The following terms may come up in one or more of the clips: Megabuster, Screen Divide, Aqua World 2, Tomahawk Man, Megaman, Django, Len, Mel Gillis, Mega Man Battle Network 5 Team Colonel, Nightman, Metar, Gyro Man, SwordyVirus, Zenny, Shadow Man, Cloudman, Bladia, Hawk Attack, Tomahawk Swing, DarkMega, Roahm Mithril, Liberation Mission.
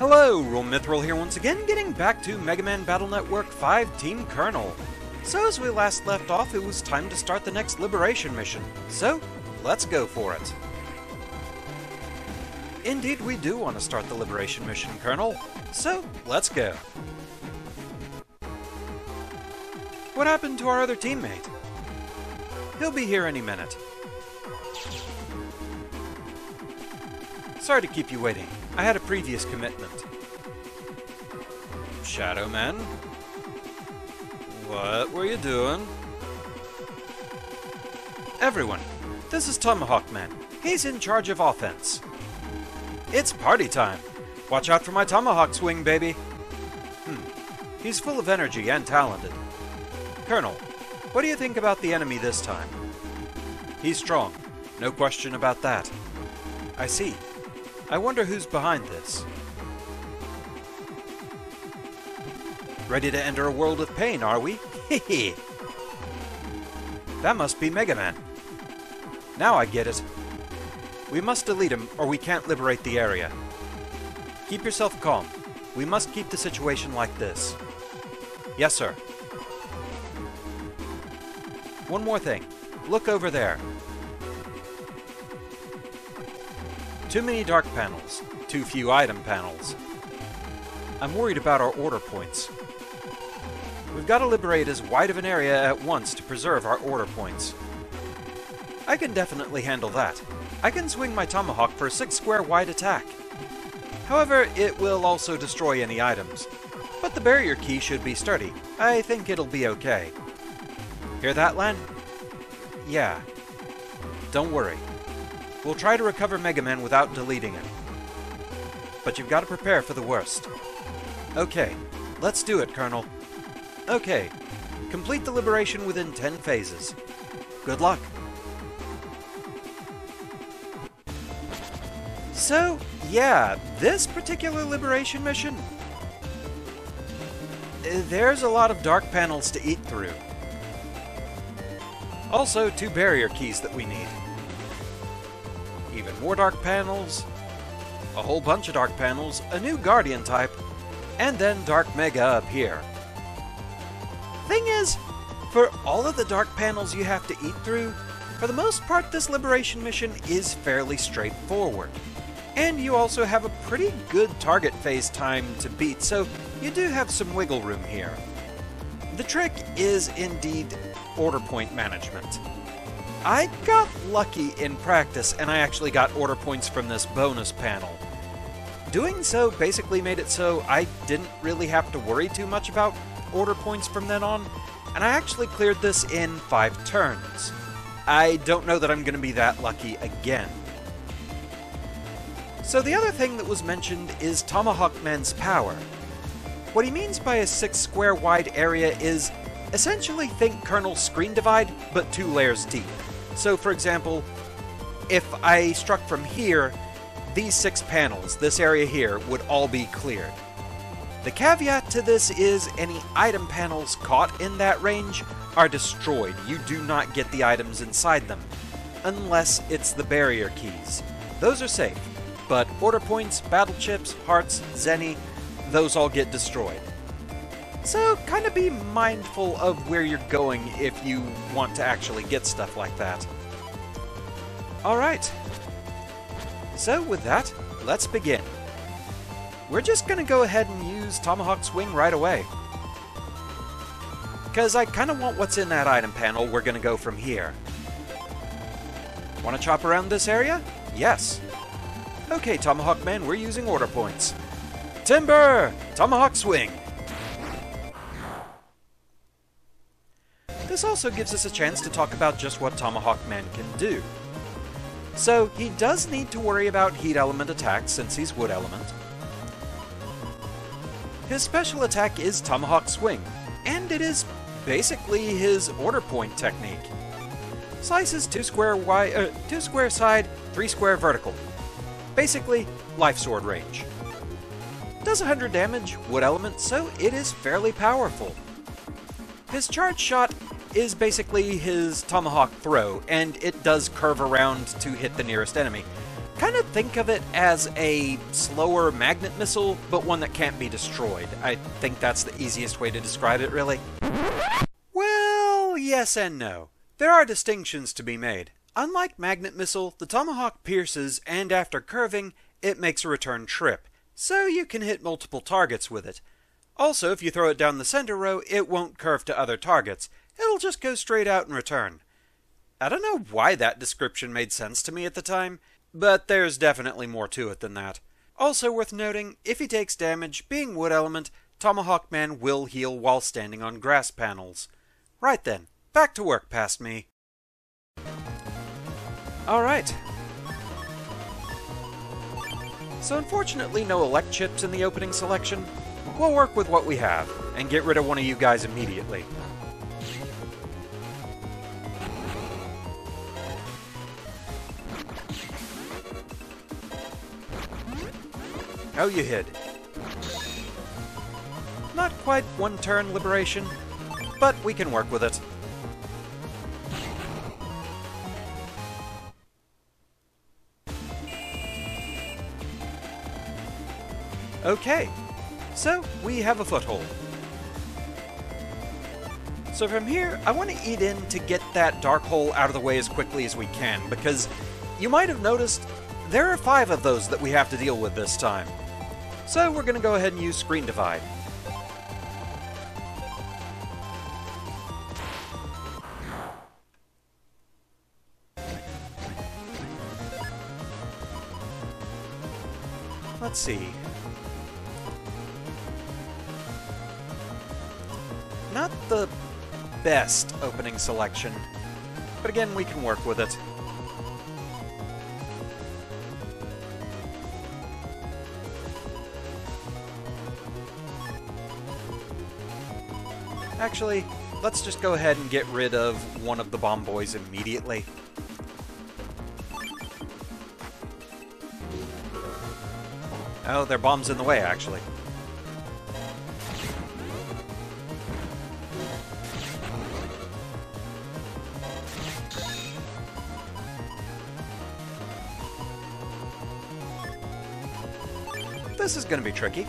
Hello, Roahm Mithril here once again, getting back to Mega Man Battle Network 5 Team Colonel. So as we last left off, it was time to start the next Liberation mission, so let's go for it. Indeed, we do want to start the Liberation mission, Colonel, so let's go. What happened to our other teammate? He'll be here any minute. Sorry to keep you waiting. I had a previous commitment. Shadow Man? What were you doing? Everyone, this is Tomahawk Man. He's in charge of offense. It's party time! Watch out for my Tomahawk Swing, baby! He's full of energy and talented. Colonel, what do you think about the enemy this time? He's strong. No question about that. I see. I wonder who's behind this. Ready to enter a world of pain, are we? Hehe! That must be Mega Man. Now I get it. We must delete him, or we can't liberate the area. Keep yourself calm. We must keep the situation like this. Yes, sir. One more thing. Look over there. Too many dark panels, too few item panels. I'm worried about our order points. We've got to liberate as wide of an area at once to preserve our order points. I can definitely handle that. I can swing my Tomahawk for a 6-square wide attack. However, it will also destroy any items. But the barrier key should be sturdy. I think it'll be okay. Hear that, Len? Yeah. Don't worry. We'll try to recover Mega Man without deleting him. But you've got to prepare for the worst. Okay, let's do it, Colonel. Okay, complete the liberation within 10 phases. Good luck. So, yeah, this particular liberation mission... there's a lot of dark panels to eat through. Also, 2 barrier keys that we need. Even more dark panels, a whole bunch of dark panels, a new Guardian type, and then DarkMega up here. Thing is, for all of the dark panels you have to eat through, for the most part this liberation mission is fairly straightforward. And you also have a pretty good target phase time to beat, so you do have some wiggle room here. The trick is indeed order point management. I got lucky in practice, and I actually got order points from this bonus panel. Doing so basically made it so I didn't really have to worry too much about order points from then on, and I actually cleared this in 5 turns. I don't know that I'm going to be that lucky again. So the other thing that was mentioned is Tomahawk Man's power. What he means by a 6-square wide area is essentially think Colonel Screen Divide, but 2 layers deep. So, for example, if I struck from here, these 6 panels, this area here, would all be cleared. The caveat to this is any item panels caught in that range are destroyed. You do not get the items inside them, unless it's the barrier keys. Those are safe, but order points, battle chips, hearts, zenny, those all get destroyed. So, kind of be mindful of where you're going if you want to actually get stuff like that. Alright. So, with that, let's begin. We're just going to go ahead and use Tomahawk Swing right away. Because I kind of want what's in that item panel. We're going to go from here. Want to chop around this area? Yes. Okay, Tomahawk Man, we're using order points. Timber! Tomahawk Swing! This also gives us a chance to talk about just what Tomahawk Man can do. So, he does need to worry about heat element attacks since he's wood element. His special attack is Tomahawk Swing, and it is basically his order point technique. Slices 2 square side, 3 square vertical. Basically, life sword range. Does 100 damage, wood element, so it is fairly powerful. His charge shot is basically his tomahawk throw, and it does curve around to hit the nearest enemy. Kind of think of it as a slower magnet missile, but one that can't be destroyed. I think that's the easiest way to describe it, really. Well, yes and no. There are distinctions to be made. Unlike magnet missile, the Tomahawk pierces, and after curving, it makes a return trip, so you can hit multiple targets with it. Also, if you throw it down the center row, it won't curve to other targets. It'll just go straight out and return. I don't know why that description made sense to me at the time, but there's definitely more to it than that. Also worth noting, if he takes damage, being wood element, Tomahawk Man will heal while standing on grass panels. Right then, back to work past me. Alright. So unfortunately no elect chips in the opening selection. We'll work with what we have, and get rid of one of you guys immediately. Oh, you hid. Not quite one turn liberation, but we can work with it. Okay, so we have a foothold. So from here, I want to eat in to get that dark hole out of the way as quickly as we can, because you might have noticed there are 5 of those that we have to deal with this time. So we're going to go ahead and use Screen Divide. Let's see. Not the best opening selection, but again, we can work with it. Actually, let's just go ahead and get rid of one of the bomb boys immediately. Oh, their bomb's in the way, actually. This is going to be tricky.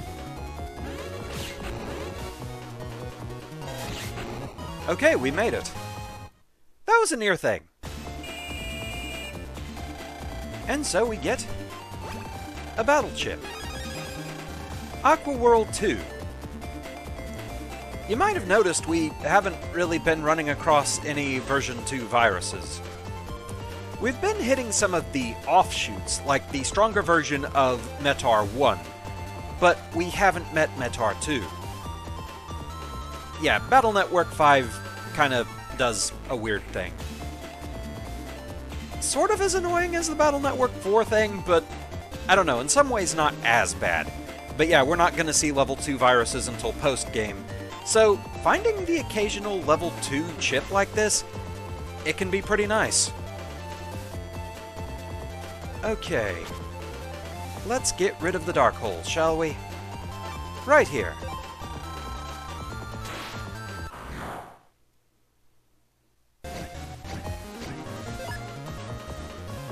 Okay, we made it. That was a near thing. And so we get a battleship. Aqua World 2. You might have noticed we haven't really been running across any version 2 viruses. We've been hitting some of the offshoots, like the stronger version of Metar 1, but we haven't met Metar 2. Yeah, Battle Network 5 kind of does a weird thing. Sort of as annoying as the Battle Network 4 thing, but I don't know, in some ways not as bad. But yeah, we're not going to see level 2 viruses until post-game, so finding the occasional level 2 chip like this, it can be pretty nice. Okay, let's get rid of the dark hole, shall we? Right here.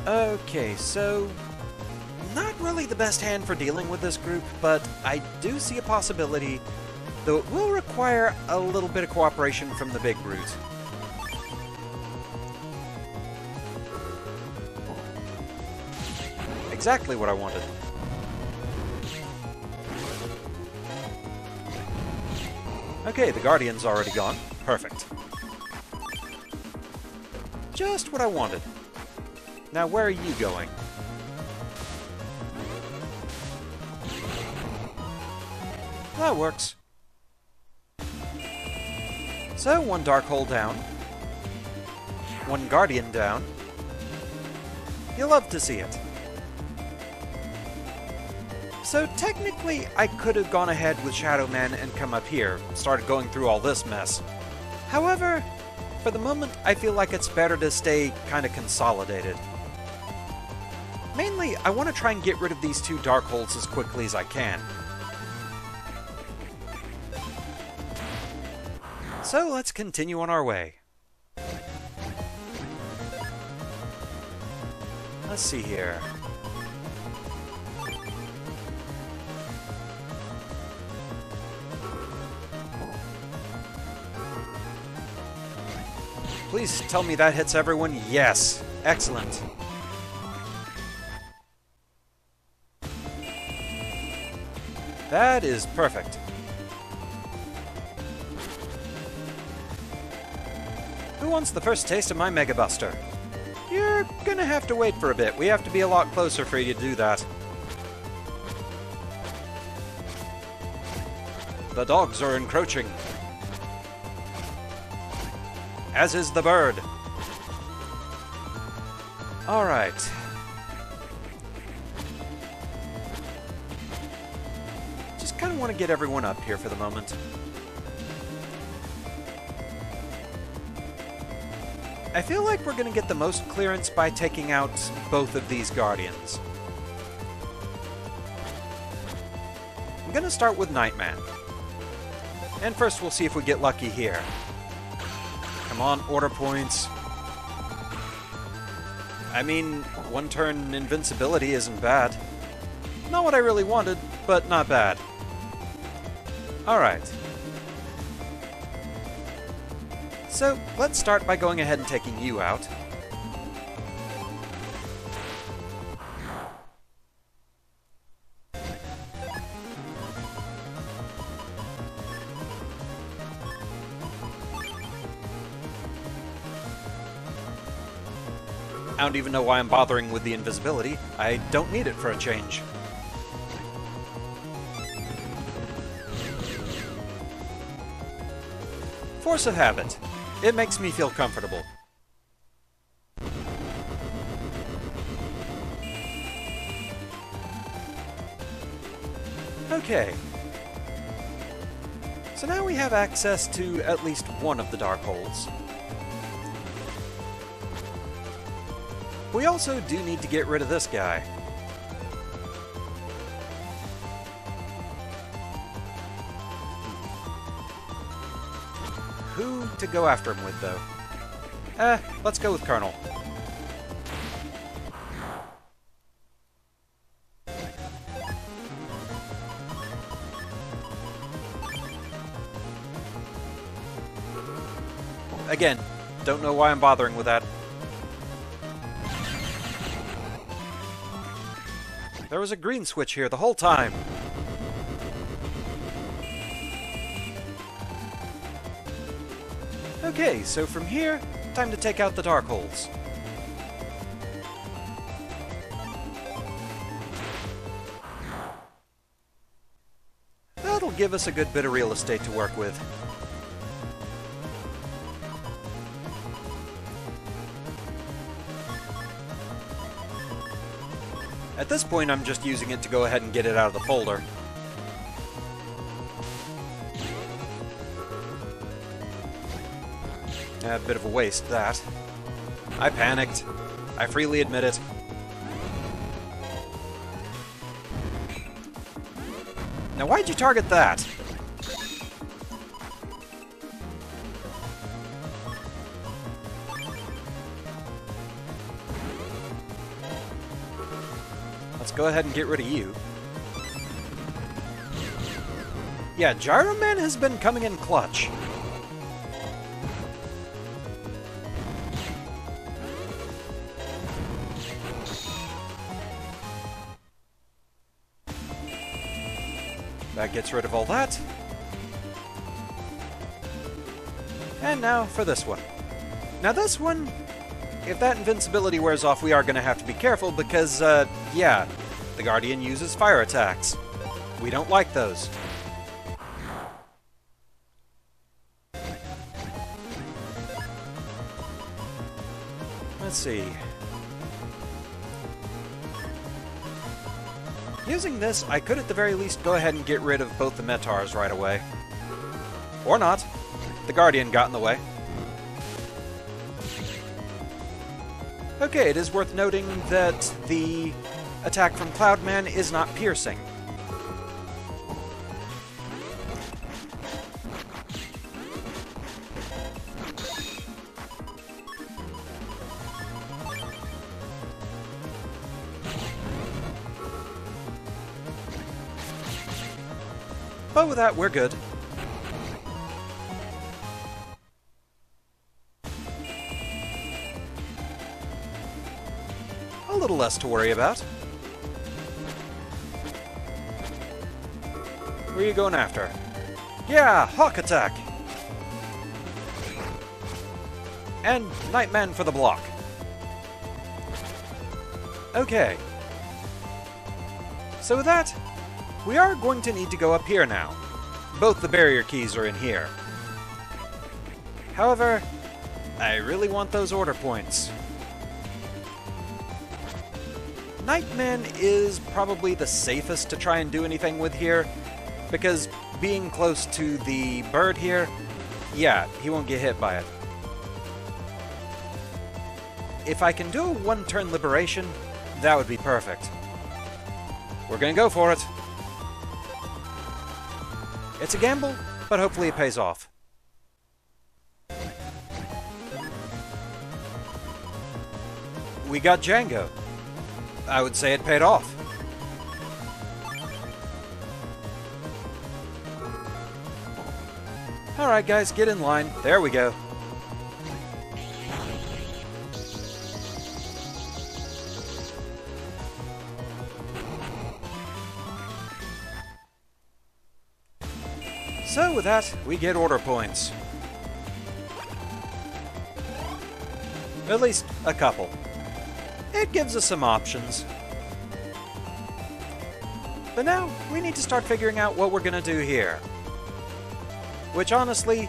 Okay, so not really the best hand for dealing with this group, but I do see a possibility, though it will require a little bit of cooperation from the big brute. Exactly what I wanted. Okay, the Guardian's already gone. Perfect. Just what I wanted. Now, where are you going? That works. So, one dark hole down. One Guardian down. You love to see it. So, technically, I could have gone ahead with Shadow Man and come up here, started going through all this mess. However, for the moment, I feel like it's better to stay kind of consolidated. Mainly, I want to try and get rid of these 2 dark holes as quickly as I can. So let's continue on our way. Let's see here. Please tell me that hits everyone. Yes. Excellent. That is perfect. Who wants the first taste of my Megabuster? You're gonna have to wait for a bit. We have to be a lot closer for you to do that. The dogs are encroaching. As is the bird. Alright. Just kind of want to get everyone up here for the moment. I feel like we're going to get the most clearance by taking out both of these Guardians. I'm going to start with Nightman. And first we'll see if we get lucky here. Come on, order points. I mean, one turn invincibility isn't bad. Not what I really wanted, but not bad. Alright. So, let's start by going ahead and taking you out. I don't even know why I'm bothering with the invisibility. I don't need it for a change. Force of habit. It makes me feel comfortable. Okay. So now we have access to at least one of the dark holes. We also do need to get rid of this guy. Who to go after him with, though? Let's go with Colonel. Again, don't know why I'm bothering with that. There was a green switch here the whole time. Okay, so from here, time to take out the dark holes. That'll give us a good bit of real estate to work with. At this point, I'm just using it to go ahead and get it out of the folder. A bit of a waste, that. I panicked. I freely admit it. Now, why'd you target that? Let's go ahead and get rid of you. Yeah, Gyro Man has been coming in clutch. That gets rid of all that. And now for this one. Now this one, if that invincibility wears off, we are going to have to be careful because, yeah, the Guardian uses fire attacks. We don't like those. Let's see. Using this, I could at the very least go ahead and get rid of both the Metars right away. Or not. The Guardian got in the way. Okay, it is worth noting that the attack from Cloudman is not piercing. But with that, we're good. little less to worry about. Where are you going after? Yeah, Hawk Attack! And Nightman for the block. Okay. So with that, we are going to need to go up here now. Both the barrier keys are in here. However, I really want those order points. Nightman is probably the safest to try and do anything with here, because being close to the bird here, yeah, he won't get hit by it. If I can do a one-turn liberation, that would be perfect. We're gonna go for it. It's a gamble, but hopefully it pays off. We got Django. I would say it paid off. Alright guys, get in line. There we go. So with that, we get order points. At least a couple. It gives us some options. But now, we need to start figuring out what we're gonna do here. Which honestly,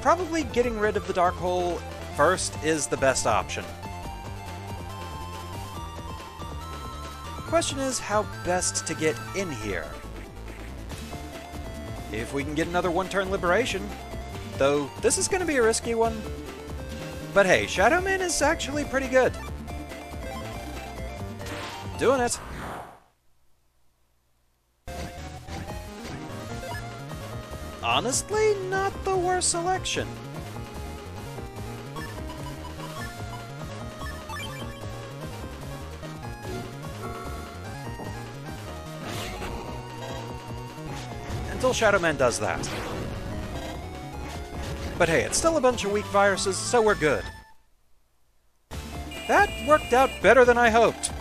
probably getting rid of the dark hole first is the best option. Question is how best to get in here. If we can get another one-turn liberation, though this is gonna be a risky one. But hey, Shadow Man is actually pretty good. Doing it. Honestly, not the worst selection. Until Shadow Man does that. But hey, it's still a bunch of weak viruses, so we're good. That worked out better than I hoped.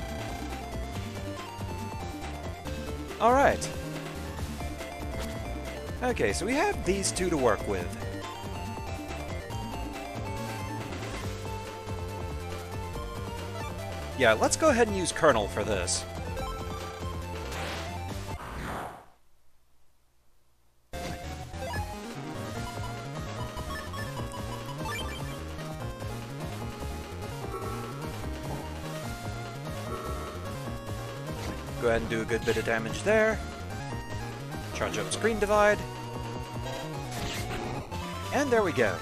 Alright. Okay, so we have these two to work with. Yeah, let's go ahead and use Colonel for this. Go ahead and do a good bit of damage there. Charge up Screen Divide. And there we go.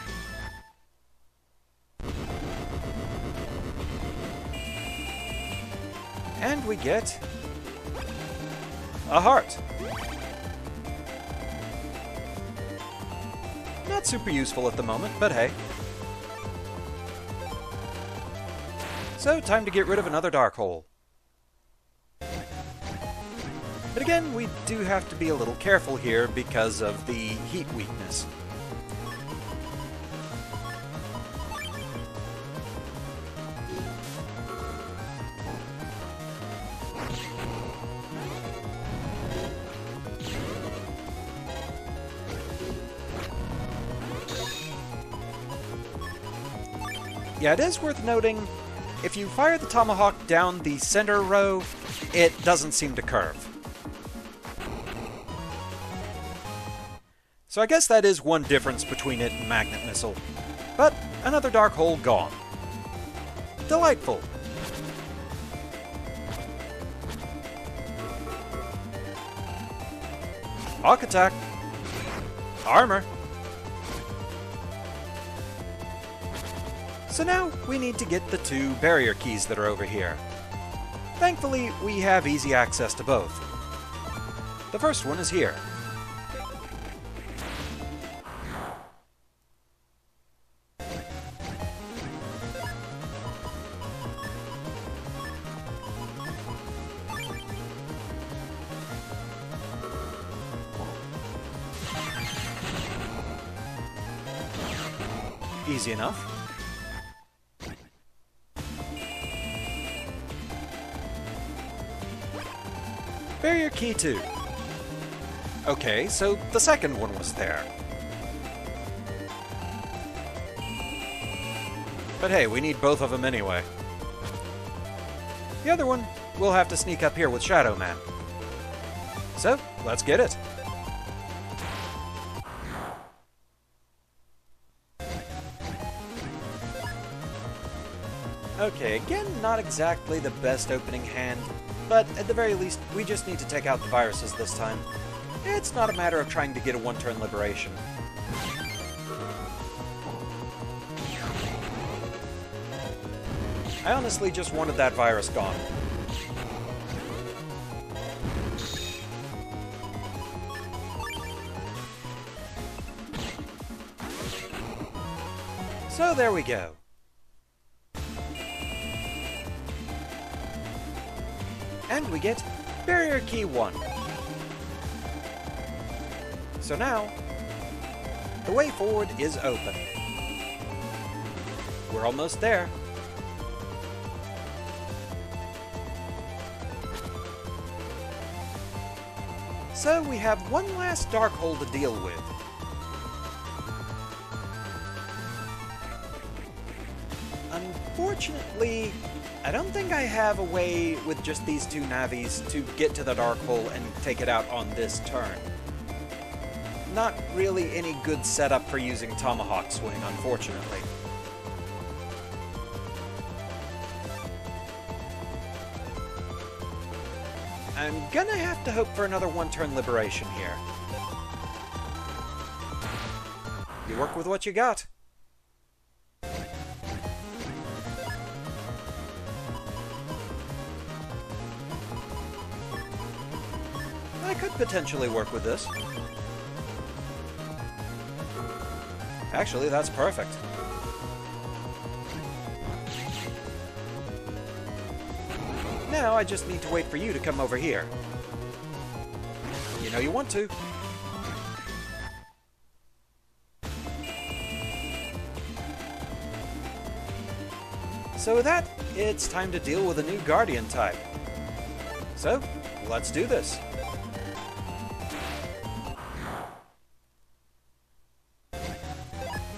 And we get a heart. Not super useful at the moment, but hey. So, time to get rid of another dark hole. But again, we do have to be a little careful here because of the heat weakness. Yeah, it is worth noting, if you fire the Tomahawk down the center row, it doesn't seem to curve. So I guess that is one difference between it and Magnet Missile. But another dark hole gone. Delightful. Hawk Attack. Armor. So now we need to get the two barrier keys that are over here. Thankfully, we have easy access to both. The first one is here. Easy enough. Barrier key 2. Okay, so the second one was there. But hey, we need both of them anyway. The other one, we'll have to sneak up here with Shadow Man. So, let's get it. Okay, again, not exactly the best opening hand, but at the very least, we just need to take out the viruses this time. It's not a matter of trying to get a one-turn liberation. I honestly just wanted that virus gone. So there we go. And we get Barrier Key 1. So now, the way forward is open. We're almost there. So we have one last dark hole to deal with. Unfortunately, I don't think I have a way with just these two navies to get to the dark hole and take it out on this turn. Not really any good setup for using Tomahawk Swing, unfortunately. I'm gonna have to hope for another one-turn liberation here. You work with what you got. Could potentially work with this. Actually, that's perfect. Now I just need to wait for you to come over here. You know you want to. So with that, it's time to deal with a new Guardian type. So, let's do this.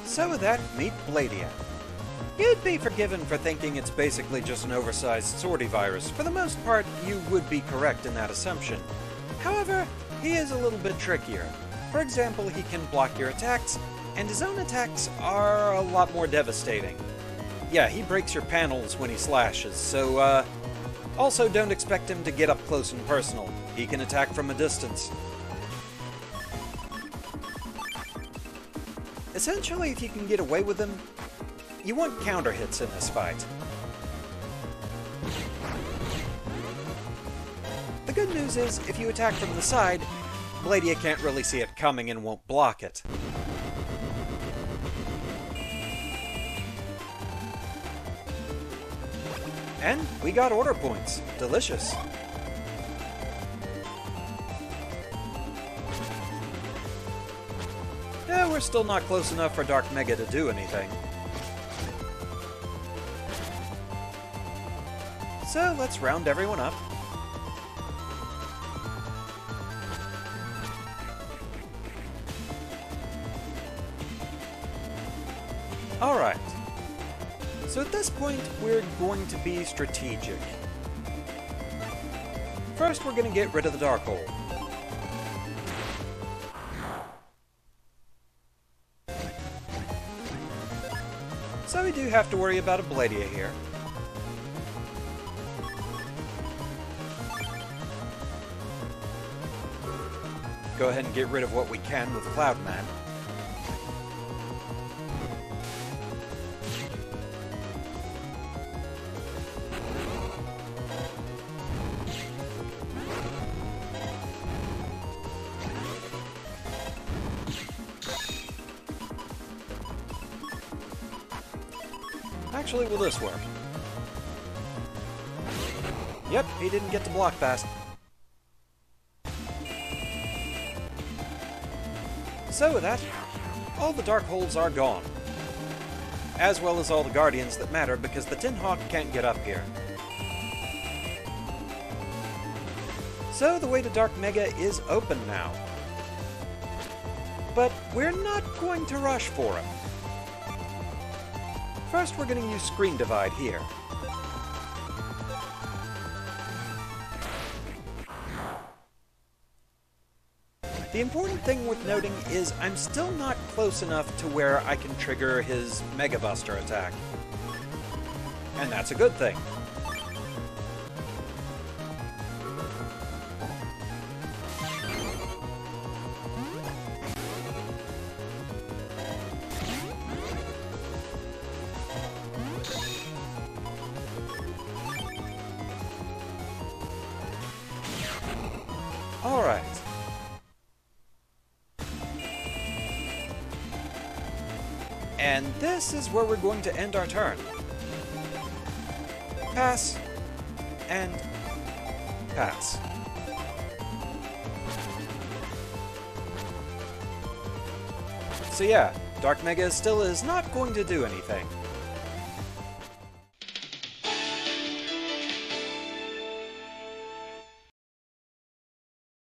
So with that, meet Bladia. You'd be forgiven for thinking it's basically just an oversized SwordyVirus. For the most part, you would be correct in that assumption. However, he is a little bit trickier. For example, he can block your attacks, and his own attacks are a lot more devastating. Yeah, he breaks your panels when he slashes, so also don't expect him to get up close and personal. He can attack from a distance. Essentially, if you can get away with them, you want counter hits in this fight. The good news is, if you attack from the side, Bladia can't really see it coming and won't block it. And we got order points. Delicious. We're still not close enough for DarkMega to do anything. So let's round everyone up. Alright. So at this point, we're going to be strategic. First, we're going to get rid of the dark hole. So we do have to worry about a Bladia here. Go ahead and get rid of what we can with Cloudman. Actually, will this work? Yep, he didn't get to block fast. So with that, all the dark holes are gone. As well as all the Guardians that matter, because the Tomahawk can't get up here. So the way to DarkMega is open now. But we're not going to rush for him. First, we're going to use Screen Divide here. The important thing worth noting is I'm still not close enough to where I can trigger his Megabuster attack. And that's a good thing. Alright. And this is where we're going to end our turn. Pass. And pass. So yeah, DarkMega still is not going to do anything.